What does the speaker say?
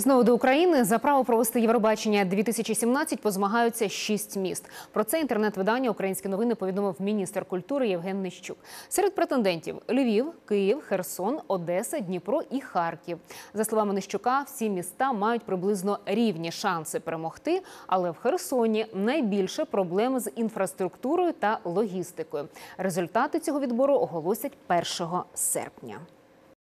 Знову до України. За право провести Євробачення 2017 позмагаються 6 міст. Про це інтернет-видання «Українські новини» повідомив міністр культури Євген Нищук. Серед претендентів – Львів, Київ, Херсон, Одеса, Дніпро і Харків. За словами Нищука, всі міста мають приблизно рівні шанси перемогти, але в Херсоні найбільше проблем з інфраструктурою та логістикою. Результати цього відбору оголосять 1 серпня.